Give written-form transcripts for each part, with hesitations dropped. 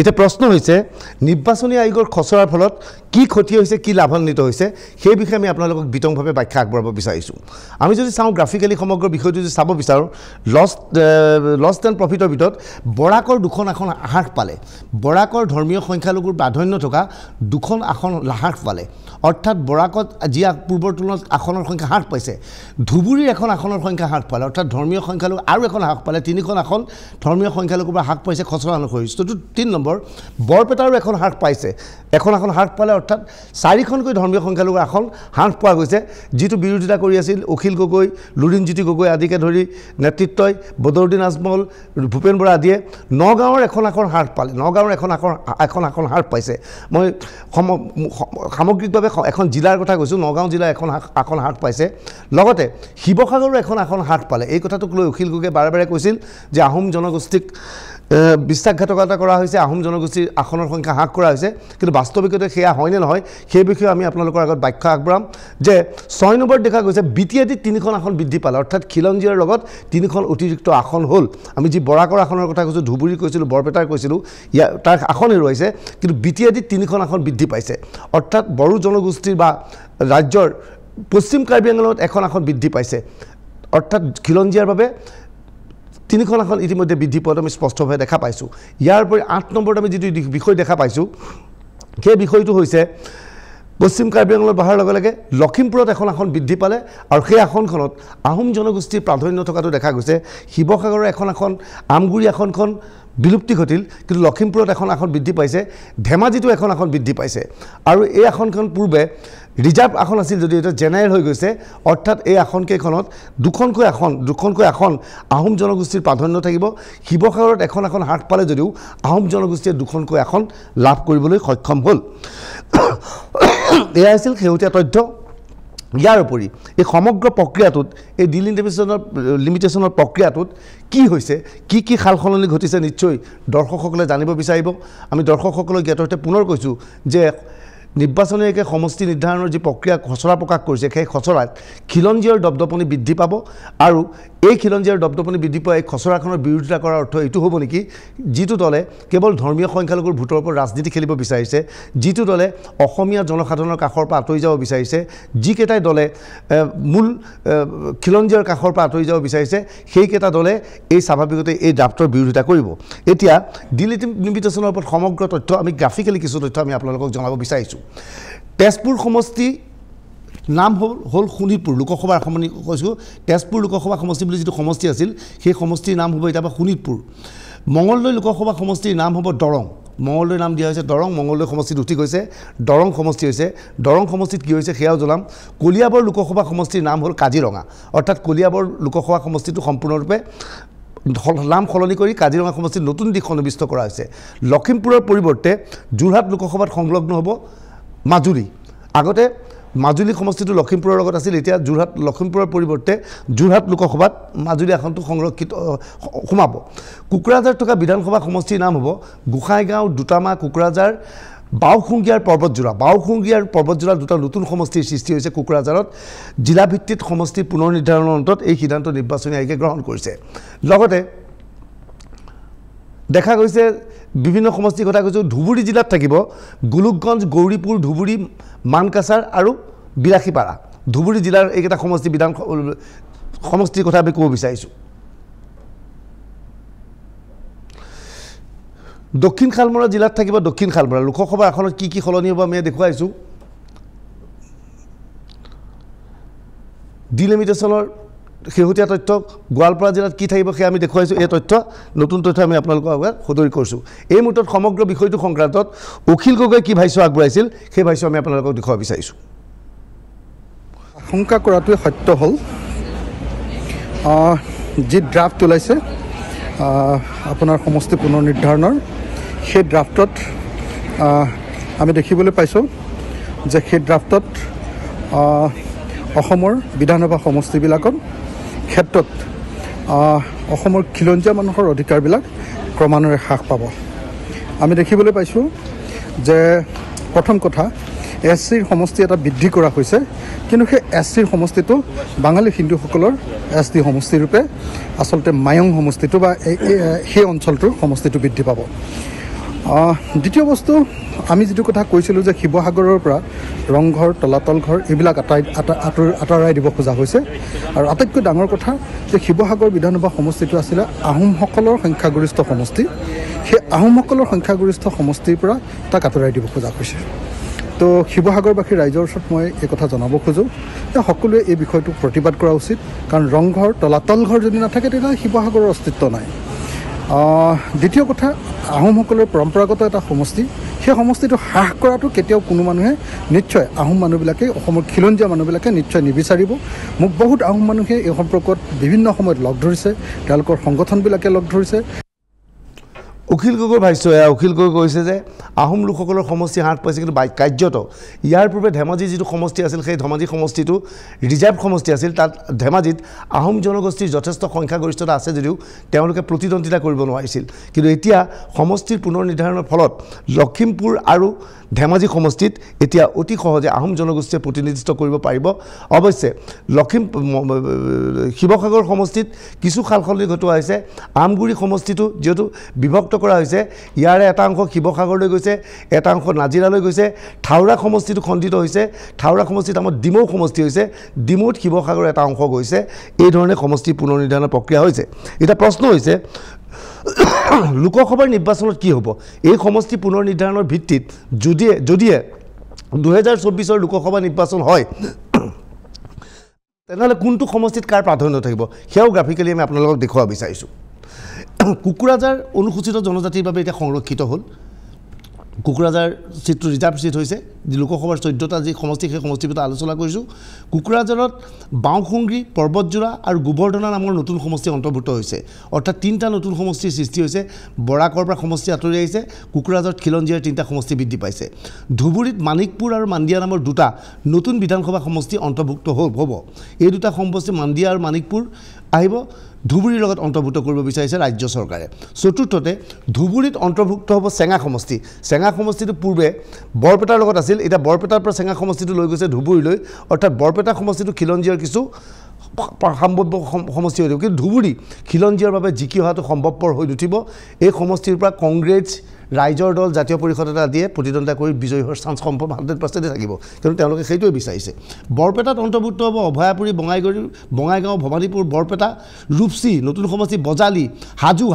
এটা প্ৰশ্ন হইছে নিৰ্বাচনী আয়োগৰ খসৰাৰ ফলত কি ক্ষতি হৈছে কি লাভান্বিত হৈছে সেই বিষয়ে আমি আপোনালোকক বিতংভাৱে ব্যাখ্যা আগবঢ়াব বিচাৰিছো আমি যদি চাও গ্ৰাফিক্যালি সমগ্ৰ বিষয়টো যদি চাব বিচাৰো লস্ট এণ্ড প্ৰফিটৰ ভিতৰত বৰাকৰ দুখন এখন হ্ৰাস পালে বৰাকৰ ধৰ্মীয় সংখ্যালঘুৰ বাধন্য থকা দুখন এখন হ্ৰাস পালে অৰ্থাৎ বৰাকত আজি পূৰ্বৰ তুলনাত এখনৰ সংখ্যা হ্ৰাস পাইছে ধুবুৰী এখন এখনৰ সংখ্যা হ্ৰাস পালে অৰ্থাৎ ধৰ্মীয় সংখ্যালঘু আৰু এখন হ্ৰাস পালে তিনিখন এখন ধৰ্মীয় সংখ্যালঘুৰ হ্ৰাস পাইছে খসৰা অনুসৰিষ্টটো 3 নম্বৰ বৰপেটাৰ এখন হ্ৰাস পাইছে এখন হ্ৰাস পালে অৰ্থাৎ চাৰিখনকৈ ধৰ্মীয় সংখ্যালঘু এখন হ্ৰাস পোৱা গৈছে যেটো বিৰোধিতা কৰি আছিল অখিল গগৈ লুৰিনজিতি গগৈ আদিকে ধৰি নেতৃত্বই বদৰুদ্দিন আজমল ভূপেন বৰা আদিয়ে নগাঁৱৰ এখন হ্ৰাস পালে নগাঁৱৰ এখন হ্ৰাস পাইছে মই সামগ্ৰিকভাৱে এখন জিলাৰ কথা কৈছো নগাঁও জিলা এখন হ্ৰাস পাইছে লগতে শিৱসাগৰৰ এখন হ্ৰাস পালে এই কথাটোক লৈ অখিল গগৈ বাৰবাৰে কৈছিল যে আহোম জনগোষ্ঠীক বিশ্বাসঘাতকতা কৰা হৈছে আহোম জনগোষ্ঠীৰ এখনৰ সংখ্যা হ্ৰাস কৰা হৈছে কিন্তু বাস্তৱিকতে সেয়া হয় নে নহয় সেই বিষয়ে আমি আপোনালোকৰ আগত ব্যাখ্যা আগবঢ়াম যে 6 নম্বৰ দেখা গৈছে বিটিআদি তিনিখন এখন বৃদ্ধি পালে অৰ্থাৎ খিলঞ্জীৰ লগত তিনিখন অতিৰিক্ত এখন হ'ল আমি যি বৰাকৰ এখনৰ কথা কৈছো ধুবুৰী কৈছিলো বৰপেটাৰ কৈছিলো তাৰ এখনই ৰৈছে কিন্তু বিটিআদি তিনিখন এখন বৃদ্ধি পাইছে অৰ্থাৎ বড়ো জনগোষ্ঠীৰ বা ৰাজ্যৰ পশ্চিম কাৰ্বি আংলঙত এখন বৃদ্ধি পাইছে অৰ্থাৎ খিলঞ্জীৰ বাবে তিনিখন এখন ইতিমধ্যে বৃদ্ধি পোৱাত আমি স্পষ্টভাৱে দেখা পাইছো ইয়াৰ পৰি ৮ নম্বৰত আমি যেটো বিষয় দেখা পাইছো সেই বিষয়টো হৈছে পশ্চিম কাৰ্বি আংলঙৰ বাহাৰ লগে লগে লখিমপুৰত এখন বৃদ্ধি পালে আৰু সেই এখনখনত আহোম জনগোষ্ঠীৰ প্ৰাধান্য থকাটো দেখা গৈছে শিৱসাগৰৰ এখন আমগুৰি এখনখন বিলুপ্তি ঘটিল কিন্তু লখিমপুৰত এখন বৃদ্ধি পাইছে ধেমাজিতো এখন বৃদ্ধি পাইছে আৰু এই এখনখন পূৰ্বে ৰিজাৰ্ভ এখন আছিল যদি এটা জেনাৰেল হৈ গৈছে অৰ্থাৎ এই এখন কেইখনত দুখনকৈ এখন আহোম জনগোষ্ঠীৰ প্ৰাধান্য থাকিব শিৱসাগৰত এখন হ্ৰাস পালে যদিও আহোম জনগোষ্ঠীয়ে দুখনকৈ এখন লাভ কৰিবলৈ সক্ষম হ'ল এয়া আছিল খেউতীয়া তথ্য ইয়াৰ উপৰি এই সমগ্ৰ প্ৰক্ৰিয়াটোত এই ডিলিমিটেশ্যনৰ প্ৰক্ৰিয়াটোত কি হৈছে কি খালখলনি ঘটিছে নিশ্চয় দৰ্শকসকলে জানিব বিচাৰিব আমি দৰ্শকসকলক গেটতে পুনৰ কৈছো যে নিৰ্বাচনী আয়োগে সমষ্টি নিৰ্ধাৰণৰ যি প্ৰক্ৰিয়া খচৰা প্ৰকাশ কৰিছে সেই খচৰাত খিলঞ্জীৰ দবদপনি বৃদ্ধি পাব আৰু এই খিলঞ্জীৰ দবদপনি বৃদ্ধি পোৱা এই খচৰাখনৰ বিৰোধিতা কৰাৰ অৰ্থ এইটো হ'ব নেকি যিটো দলে কেৱল ধৰ্মীয় সংখ্যালঘুৰ ভোটৰ ওপৰত ৰাজনীতি খেলিব বিচাৰিছে যিটো দলে অসমীয়া জনসাধাৰণৰ কাষৰ পৰা আঁতৰি যাব বিচাৰিছে যিকেইটাই দলে মূল খিলঞ্জীৰ কাষৰ পৰা আঁতৰি যাব বিচাৰিছে সেইকেইটা দলে এই স্বাভাৱিকতে এই ড্ৰাফ্টৰ বিৰোধিতা কৰিব এতিয়া ডিলিমিটেশ্যনৰ ওপৰত সমগ্ৰ তথ্য আমি গ্ৰাফিক্যালি কিছু তথ্য আমি আপোনালোকক জনাব বিচাৰিছো তেজপুৰ সমষ্টি নাম হ'ল শোণিতপুৰ লোকসভা সমষ্টি কৈছো তেজপুৰ লোকসভা সমষ্টি বুলি যেটো সমষ্টি আছিল সেই সমষ্টিৰ নাম হ'ব এটা শোণিতপুৰ মঙলদৈ লোকসভা সমষ্টিৰ নাম হ'ব দৰং মঙলদৈ নাম দিয়া হৈছে দৰং মঙলদৈ সমষ্টিত উঠি গৈছে দৰং সমষ্টি হৈছে দৰং সমষ্টিত কি হৈছে সেয়াও জনাম কলিয়াবৰ লোকসভা সমষ্টিৰ নাম হ'ল কাজিৰঙা অৰ্থাৎ কলিয়াবৰ লোকসভা সমষ্টিটো সম্পূৰ্ণৰূপে নাম খলনি কৰি কাজিৰঙা সমষ্টিৰ নতুন দিশ সন্নিৱিষ্ট কৰা হৈছে লখিমপুৰৰ পৰিৱৰ্তে যোৰহাট লোকসভাত সংলগ্ন হ'ব মাজুলী আগতে মাজুলী সমষ্টিটো লখিমপুৰৰ লগত আছিল এতিয়া যোৰহাট লখিমপুৰৰ পৰিৱৰ্তে যোৰহাট লোকসভাত মাজুলী এখনটো সংৰক্ষিত সোমাব কুকুৰাঝাৰ থকা বিধানসভা সমষ্টিৰ নাম হ'ব গোসাইগাঁও দুটামা কুকুৰাঝাৰ বাওখুংগীয়াৰ পৰ্বতজোৰা দুটা নতুন সমষ্টিৰ সৃষ্টি হৈছে কুকুৰাঝাৰত জিলা ভিত্তিত সমষ্টি পুনৰ নিৰ্ধাৰণৰ অন্তত এই সিদ্ধান্ত নিৰ্বাচনী আয়োগে গ্ৰহণ কৰিছে লগতে দেখা গৈছে বিভিন্ন সমষ্টিৰ কথা কৈছো ধুবুৰী জিলাত থাকিব গোলকগঞ্জ গৌৰীপুৰ ধুবুৰী মানকাছাৰ আৰু বিলাসীপাৰা ধুবুৰী জিলাৰ এইকেইটা সমষ্টি বিধান সমষ্টিৰ কথা আমি ক'ব বিচাৰিছো দক্ষিণ খালমৰা জিলাত থাকিব দক্ষিণ খালমৰা লোকসভা এখনত কি সলনি হ'ব আমি দেখুৱাইছো ডিলিমিটেশ্যনৰ শেহতীয়া তথ্য গোৱালপাৰা জিলাত কি থাকিব সেয়া আমি দেখুৱাইছো এই তথ্য নতুন তথ্য আমি আপোনালোকক আগবঢ়াই সদৰি কৰিছো এই মুহূৰ্তত সমগ্ৰ বিষয়টো সংক্ৰান্তত অখিল গগৈ কি ভাষ্য আগবঢ়াইছিল সেই ভাষ্য আমি আপোনালোকক দেখুৱাব বিচাৰিছো আশংকা কৰাটোৱে সত্য হ'ল যি ড্ৰাফ্ট ওলাইছে আপোনাৰ সমষ্টি পুনৰ নিৰ্ধাৰণৰ সেই ড্ৰাফ্টত আমি দেখিবলৈ পাইছোঁ যে সেই ড্ৰাফ্টত অসমৰ বিধানসভা সমষ্টিবিলাকৰ ক্ষেত্ৰত অসমৰ খিলঞ্জীয়া মানুহৰ অধিকাৰবিলাক ক্ৰমান্বয়ে হ্ৰাস পাব আমি দেখিবলৈ পাইছোঁ যে প্ৰথম কথা এছ চিৰ সমষ্টি এটা বৃদ্ধি কৰা হৈছে কিন্তু সেই এছ চিৰ সমষ্টিটো বাঙালী হিন্দুসকলৰ এছ টি সমষ্টিৰূপে আচলতে মায়ং সমষ্টিটো বা সেই অঞ্চলটোৰ সমষ্টিটো বৃদ্ধি পাব দ্বিতীয় বস্তু আমি যেটো কথা কৈছিলো যে শিবহাগৰৰ পৰা ৰংঘৰ তলাতল ঘৰ এবিলাক আটাৰাই দিব খোজা হৈছে আৰু আটাইতকৈ ডাঙৰ কথা যে শিবহাগৰ বিধানসভা সমষ্টিটো আছিল আহোমসকলৰ সংখ্যাগৰিষ্ঠ সমষ্টি সেই আহোমসকলৰ সংখ্যাগৰিষ্ঠ সমষ্টিৰ পৰা তাক আটাৰাই দিব খোজা হৈছে তো শিবহাগৰবাসী ৰাইজৰ ওচৰত মই এই কথা জনাব খোজো যে সকলোৱে এই বিষয়টো প্ৰতিবাদ কৰা উচিত কাৰণ ৰংঘৰ তলাতল ঘৰ যদি নাথাকে তেতিয়া শিবহাগৰৰ অস্তিত্ব নাই দ্বিতীয় কথা আহোমসকলৰ পৰম্পৰাগত এটা সমষ্টি সেই সমষ্টিটো হ্ৰাস কৰাটো কেতিয়াও কোনো মানুহে নিশ্চয় আহোম মানুহবিলাকে অসমৰ খিলঞ্জীয়া মানুহবিলাকে নিশ্চয় নিবিচাৰিব মোক বহুত আহোম মানুহে এই সম্পৰ্কত বিভিন্ন সময়ত লগ ধৰিছে তেওঁলোকৰ সংগঠনবিলাকে লগ ধৰিছে অখিল গগৈ ভাষ্য অখিল গগৈ কৈছে যে আহোম লোকসকলৰ সমষ্টি হ্ৰাস পাইছে কিন্তু কাৰ্যত ইয়াৰ পূৰ্বে ধেমাজি যিটো সমষ্টি আছিল সেই ধেমাজি সমষ্টিটো ৰিজাৰ্ভ সমষ্টি আছিল তাত ধেমাজিত আহোম জনগোষ্ঠীৰ যথেষ্ট সংখ্যাগৰিষ্ঠতা আছে যদিও তেওঁলোকে প্ৰতিদ্বন্দ্বিতা কৰিব নোৱাৰিছিল কিন্তু এতিয়া সমষ্টিৰ পুনৰ নিৰ্ধাৰণৰ ফলত লখিমপুৰ আৰু ধেমাজি সমষ্টিত এতিয়া অতি সহজে আহোম জনগোষ্ঠীয়ে প্ৰতিনিধিত্ব কৰিব পাৰিব অৱশ্যে শিৱসাগৰ সমষ্টিত কিছু সালসলনি ঘটোৱা হৈছে আমগুৰি সমষ্টিটো যিহেতু বিভক্ত কৰা হৈছে ইয়াৰে এটা অংশ শিৱসাগৰলৈ গৈছে এটা অংশ নাজিৰালৈ গৈছে ঠাউৰা সমষ্টিটো খণ্ডিত হৈছে ঠাউৰা সমষ্টিত আমাৰ ডিমৌ সমষ্টি হৈছে ডিমৌত শিৱসাগৰৰ এটা অংশ গৈছে এই ধৰণে সমষ্টি পুনৰ নিৰ্ধাৰণৰ প্ৰক্ৰিয়া হৈছে এটা প্ৰশ্ন হৈছে লোকসভাৰ নিৰ্বাচনত কি হ'ব এই সমষ্টি পুনৰ নিৰ্ধাৰণৰ ভিত্তিত যদি 2024 লোকসভা নিৰ্বাচন হয় তেনেহ'লে কোনটো সমষ্টিত কাৰ প্ৰাধান্য থাকিব সেয়া গ্ৰাফিকেলি আমি আপোনালোকক দেখুৱাব বিচাৰিছো কুকুৰাজাৰ অনুসূচিত জনজাতিৰ বাবে এটা সংৰক্ষিত হ'ল কুকুৰাজাৰ চিত্ৰ ৰিজাৰ্ভ চিট হৈছে লোকসভাৰ 14টা যি সমষ্টি সেই সমষ্টিৰ বিষয়ে আলোচনা কৰিছোঁ কুকুৰাজাৰত বাওঁসুংগ্ৰী পৰ্বতজোৰা আৰু গোবৰ্ধনা নামৰ নতুন সমষ্টি অন্তৰ্ভুক্ত হৈছে অৰ্থাৎ তিনিটা নতুন সমষ্টিৰ সৃষ্টি হৈছে বৰাকৰ পৰা সমষ্টি আঁতৰি আহিছে কুকুৰাজাৰত খিলঞ্জীয়াৰ তিনিটা সমষ্টি বৃদ্ধি পাইছে ধুবুৰীত মানিকপুৰ আৰু মাণ্ডিয়া নামৰ দুটা নতুন বিধানসভা সমষ্টি অন্তৰ্ভুক্ত হ'ব এই দুটা সমষ্টি মাণ্ডিয়া আৰু মানিকপুৰ আহিব ধুবুৰীৰ লগত অন্তৰ্ভুক্ত কৰিব বিচাৰিছে ৰাজ্য চৰকাৰে চতুৰ্থতে ধুবুৰীত অন্তৰ্ভুক্ত হ'ব চেঙা সমষ্টিটো পূৰ্বে বৰপেটাৰ লগত আছিল এটা বৰপেটাৰ পৰা চেঙা সমষ্টিটো লৈ গৈছে ধুবুৰীলৈ অৰ্থাৎ বৰপেটা সমষ্টিটো খিলঞ্জীয়াৰ কিছু সম্ভাৱ্য সমষ্টি হৈ থাকিব কিন্তু ধুবুৰী খিলঞ্জীয়াৰ বাবে জিকি হোৱাটো সম্ভৱপৰ হৈ নুঠিব এই সমষ্টিৰ পৰা কংগ্ৰেছ ৰাইজৰ দল জাতীয় পৰিষদ এটা দিয়ে প্ৰতিদ্বন্দ্বিতা কৰি বিজয়ী হোৱাৰ চান্স সম্ভৱ 100% থাকিব কাৰণ তেওঁলোকে সেইটোৱে বিচাৰিছে বৰপেটাত অন্তৰ্ভুক্ত হ'ব অভয়াপুৰী বঙাইগাঁও ভৱানীপুৰ বৰপেটা ৰূপসী নতুন সমষ্টি বজালি হাজু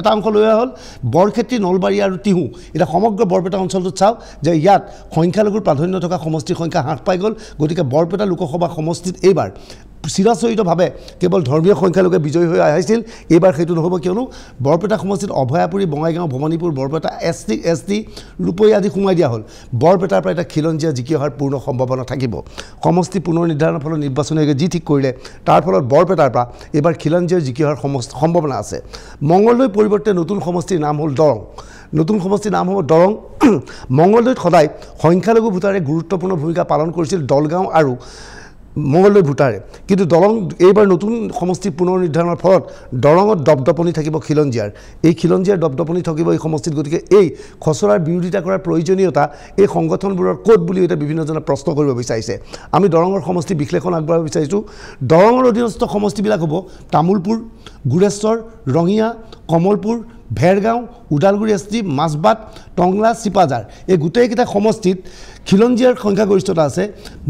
এটা অংশ লৈ হ'ল বৰক্ষেত্ৰী নলবাৰী আৰু টিহু এটা সমগ্ৰ বৰপেটা অঞ্চলটোত চাওক যে ইয়াত সংখ্যালঘুৰ প্ৰাধান্য থকা সমষ্টিৰ সংখ্যা হ্ৰাস পাই গ'ল গতিকে বৰপেটা লোকসভা সমষ্টিত এইবাৰ চিৰাচৰিতভাৱে কেৱল ধৰ্মীয় সংখ্যালঘুৱে বিজয়ী হৈ আহিছিল এইবাৰ সেইটো নহ'ব কিয়নো বৰপেটা সমষ্টিত অভয়াপুৰী বঙাইগাঁও ভৱানীপুৰ বৰপেটা এছ টি ৰূপৈ আদি সোমাই দিয়া হ'ল বৰপেটাৰ পৰা এটা খিলঞ্জীয়া জিকি অহাৰ পূৰ্ণ সম্ভাৱনা থাকিব সমষ্টি পুনৰ নিৰ্ধাৰণৰ ফলত নিৰ্বাচন আয়োগে যি ঠিক কৰিলে তাৰ ফলত বৰপেটাৰ পৰা এইবাৰ খিলঞ্জীয়া জিকি অহাৰ সম্ভাৱনা আছে মংগলদৈ পৰিৱৰ্তে নতুন সমষ্টিৰ নাম হ'ল দৰং নতুন সমষ্টিৰ নাম হ'ব দৰং মংগলদৈত সদায় সংখ্যালঘু ভোটাৰে গুৰুত্বপূৰ্ণ ভূমিকা পালন কৰিছিল দলগাঁও আৰু মংগলদৈ ভোটাৰে কিন্তু দৰং এইবাৰ নতুন সমষ্টি পুনৰ নিৰ্ধাৰণৰ ফলত দৰঙত দপদপনি থাকিব খিলঞ্জীয়াৰ এই খিলঞ্জীয়াৰ দপদপনি থাকিব এই সমষ্টিত গতিকে এই খচৰাৰ বিৰোধিতা কৰাৰ প্ৰয়োজনীয়তা এই সংগঠনবোৰৰ ক'ত বুলি এটা বিভিন্নজনে প্ৰশ্ন কৰিব বিচাৰিছে আমি দৰঙৰ সমষ্টি বিশ্লেষণ আগবঢ়াব বিচাৰিছোঁ দৰঙৰ অধীনস্থ সমষ্টিবিলাক হ'ব তামোলপুৰ গুৰেশ্বৰ ৰঙিয়া কমলপুৰ ভেৰগাঁও ওদালগুৰি এছ টি মাজবাট টংলা চিপাজাৰ এই গোটেইকেইটা সমষ্টিত খিলঞ্জীয়াৰ সংখ্যাগৰিষ্ঠতা আছে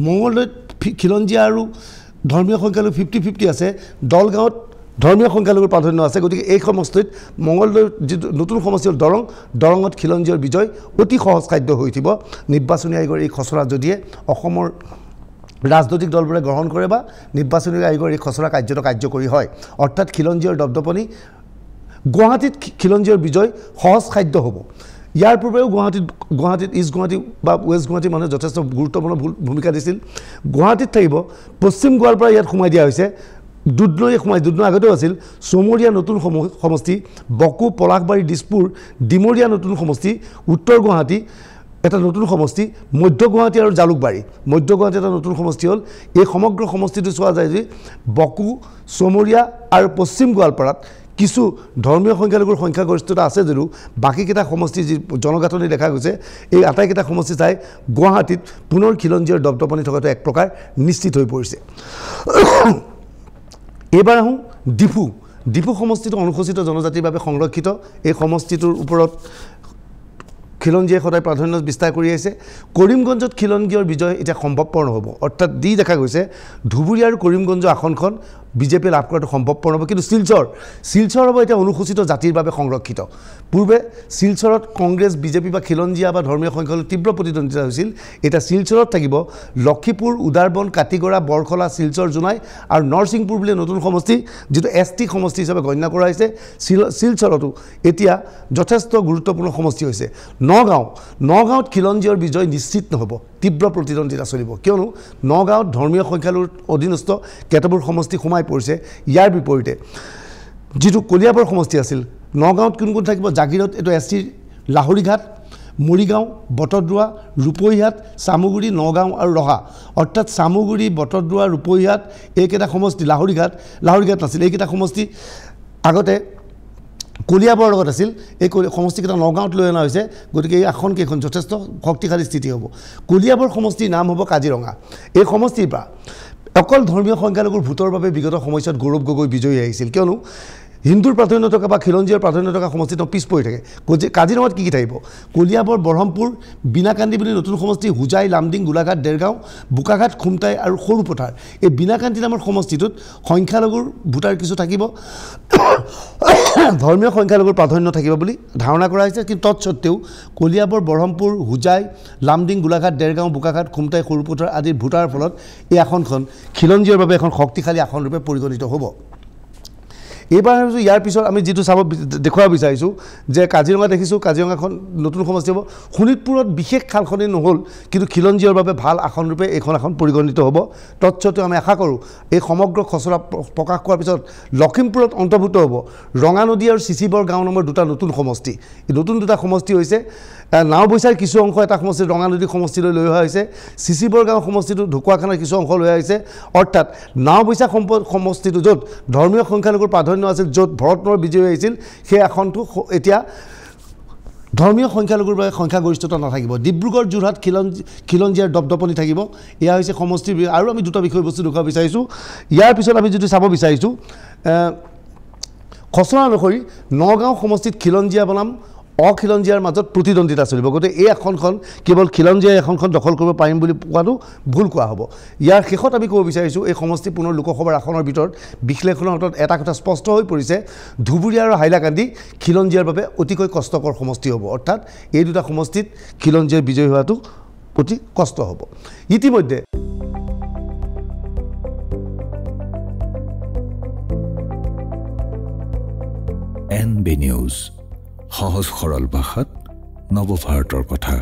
মংগলদৈত খিলঞ্জীয়া আৰু ধৰ্মীয় সংখ্যালঘু 50-50 আছে দলগাঁৱত ধৰ্মীয় সংখ্যালঘুৰ প্ৰাধান্য আছে গতিকে এই সমষ্টিত মংগলদৈ যিটো নতুন সমষ্টি হ'ল দৰঙত খিলঞ্জীয়াৰ বিজয় অতি সহজসাধ্য হৈ উঠিব নিৰ্বাচনী আয়োগৰ এই খচৰা যদিহে অসমৰ ৰাজনৈতিক দলবোৰে গ্ৰহণ কৰে বা নিৰ্বাচনী আয়োগৰ এই খচৰা কাৰ্যকৰী হয় অৰ্থাৎ খিলঞ্জীয়াৰ দপদপনি গুৱাহাটীত খিলঞ্জীয়াৰ বিজয় সহজসাধ্য হ'ব ইয়াৰ পূৰ্বেও গুৱাহাটীত ইষ্ট গুৱাহাটী বা ৱেষ্ট গুৱাহাটী মানুহে যথেষ্ট গুৰুত্বপূৰ্ণ ভূমিকা দিছিল গুৱাহাটীত থাকিব পশ্চিম গোৱাৰ পৰা ইয়াত সোমাই দিয়া হৈছে দুধনৈ আগতেও আছিল চমৰীয়া নতুন সমষ্টি বকো পলাশবাৰী দিছপুৰ ডিমৰীয়া নতুন সমষ্টি উত্তৰ গুৱাহাটী এটা নতুন সমষ্টি মধ্য গুৱাহাটী আৰু জালুকবাৰী মধ্য গুৱাহাটী এটা নতুন সমষ্টি হ'ল এই সমগ্ৰ সমষ্টিটো চোৱা যায় যে বকো চমৰীয়া আৰু পশ্চিম গোৱালপাৰাত কিছু ধৰ্মীয় সংখ্যালঘুৰ সংখ্যাগৰিষ্ঠতা আছে যদিও বাকীকেইটা সমষ্টি যি জনগাঁথনি দেখা গৈছে এই আটাইকেইটা সমষ্টি চাই গুৱাহাটীত পুনৰ খিলঞ্জীয়াৰ দপদপনি থকাটো এক প্ৰকাৰ নিশ্চিত হৈ পৰিছে এইবাৰ আহোঁ ডিফু সমষ্টিটো অনুসূচিত জনজাতিৰ বাবে সংৰক্ষিত এই সমষ্টিটোৰ ওপৰত খিলঞ্জিয়ে সদায় প্ৰাধান্য বিস্তাৰ কৰি আছে কৰিমগঞ্জত খিলঞ্জিয়ৰ বিজয় এটা সম্ভৱপৰ হ'ব অৰ্থাৎ দি দেখা গৈছে ধুবুৰী আৰু কৰিমগঞ্জ আসনখন বিজেপি লাভ কৰাটো সম্ভৱপৰ হ'ব কিন্তু শিলচৰ হ'ব এটা অনুসূচিত জাতিৰ বাবে সংৰক্ষিত পূৰ্বে শিলচৰত কংগ্ৰেছ বিজেপি বা খিলঞ্জিয়া বা ধৰ্মীয় সংখ্যাৰ তীব্ৰ প্ৰতিদ্বন্দ্বিতা হৈছিল এটা শিলচৰত থাকিব লক্ষীপুৰ উদাৰবন কাটিগড়া বৰখলা শিলচৰ জুনাই আৰু নৰসিংপুৰ বুলি নতুন সমষ্টি যেটো এসটি সমষ্টি হিচাপে গণ্য কৰা হৈছে শিলচৰটো এতিয়া যথেষ্ট গুৰুত্বপূৰ্ণ সমষ্টি হৈছে নগাঁৱত খিলঞ্জিয়ৰ বিজয় নিশ্চিত নহব তীব্ৰ প্ৰতিদ্বন্দ্বিতা চলিব কিয়নো নগাঁৱত ধৰ্মীয় সংখ্যালৰ অধীনস্থ কেতবোৰ সমষ্টি সোমাই পৰিছে ইয়াৰ বিপৰীতে যিটো কলিয়াবৰ সমষ্টি আছিল নগাঁৱত কোন থাকিব জাগিৰত এটো এসটি লাহৰিঘাট মৰিগাঁও বটদ্ৰুৱা ৰূপৈহাট সামগুৰি নগাঁও আৰু ৰহা অৰ্থাৎ সামগুৰি বটদ্ৰুৱা ৰূপৈহাট এইকেইটা সমষ্টি লাহৰিঘাট আছিল এইকেইটা সমষ্টি আগতে কলিয়াবৰ লগত আছিল এই সমষ্টি কেটা নগাঁৱত লৈ অনা হৈছে গতিকে এই আসন কেখন যথেষ্ট শক্তিশালী স্থিতি হ'ব কলিয়াবৰ সমষ্টিৰ নাম হ'ব কাজিৰঙা এই সমষ্টিৰ পৰা অকল ধৰ্মীয় সংখ্যালঘুৰ ভোটৰ বাবে বিগত সময়ত গৌৰৱ গগৈ বিজয়ী আহিছিল কিয়নো হিন্দুৰ প্ৰাধান্য থকা বা খিলঞ্জিয়াৰ প্ৰাধান্য থকা সমষ্টিটো পিছ পৰি থাকে কাজিৰঙাত কি কি থাকিব কলিয়াবৰ ব্ৰহ্মপুৰ বিনাকান্দি বুলি নতুন সমষ্টি হুজাই লামডিং গোলাঘাট ডেৰগাঁও বুকাঘাট খুমটাই আৰু সৰুপথাৰ এই বিনাকান্দি নামৰ সমষ্টিটোত সংখ্যালঘুৰ ভোটাৰ কিছু থাকিব ধৰ্মীয় সংখ্যালঘুৰ প্ৰাধান্য থাকিব বুলি ধাৰণা কৰা হৈছে কিন্তু তৎসত্ত্বেও কলিয়াবৰ ব্ৰহ্মপুৰ হুজাই লামডিং গোলাঘাট ডেৰগাঁও বুকাঘাট খুমটাই সৰুপথাৰ আদিৰ ভোটাৰ ফলত এই আসনখন খিলঞ্জিয়াৰ বাবে এখন শক্তিশালী আসনৰূপে পৰিগণিত হ'ব এইবাৰ আমি ইয়াৰ পিছত আমি যেটো সাব দেখুৱা বিচাৰিছো যে কাজিৰঙা দেখিছো কাজিৰঙাখন নতুন সমষ্টি হ'ব খুনিতপুৰত বিশেষ খালখনি নহল কিন্তু খিলঞ্জিয়ৰ বাবে ভাল আসন ৰূপে এইখন এখন পৰিগণিত হ'ব তৎসত্ত্বেও আমি আশা কৰো এই সমগ্ৰ খসৰা প্ৰকাশ কৰাৰ পিছত লখিমপুৰত অন্তৰ্ভুক্ত হ'ব ৰঙানদী আৰু সিসিবৰ গাঁও নম্বৰ দুটা নতুন সমষ্টি এই নতুন দুটা সমষ্টি হৈছে নাওবৈছাৰ কিছু অংশ এটা সমষ্টি ৰঙানদী সমষ্টিলৈ লৈ অহা হৈছে সিসিবৰ গাঁও সমষ্টিটো ঢকুৱাখানাৰ কিছু অংশ লৈ আহিছে অৰ্থাৎ নাওবৈছা সমষ্টিটো য'ত ধৰ্মীয় সংখ্যালঘুৰ প্ৰাধান্য আছিল য'ত ভৰতনৰ বিজয় হৈছিল সেই আসনটো এতিয়া ধৰ্মীয় সংখ্যালঘুৰ বাবে সংখ্যাগৰিষ্ঠতা নাথাকিব ডিব্ৰুগড় যোৰহাট খিলঞ্জিয়াৰ দপদপনি থাকিব ইয়া হৈছে সমষ্টি আৰু আমি দুটা বিষয়বস্তু দেখা বিচাৰিছো ইয়াৰ পিছত আমি যদি চাব বিচাৰিছো খচৰা অনুসৰি নগাঁও সমষ্টিত খিলঞ্জিয়া বনাম অখিলঞ্জিয়াৰ মাজত প্ৰতিদ্বন্দ্বিতা চলিব গতে এই আসনখন কেৱল খিলঞ্জিয়াই আসনখন দখল কৰিব পাৰিম বুলি কোৱাটো ভুল কোৱা হ'ব ইয়াৰ শেষত আমি ক'ব বিচাৰিছোঁ এই সমষ্টি পুনৰ লোকসভাৰ আসনৰ ভিতৰত বিশ্লেষণৰ অন্তত এটা কথা স্পষ্ট হৈ পৰিছে ধুবুৰী আৰু হাইলাকান্দি খিলঞ্জিয়াৰ বাবে অতিকৈ কষ্টকৰ সমষ্টি হ'ব অৰ্থাৎ এই দুটা সমষ্টিত খিলঞ্জিয়াৰ বিজয় হোৱাটো অতি কষ্ট হ'ব ইতিমধ্যে NB News সহজ সৰল ভাষাত নৱভাৰতৰ কথা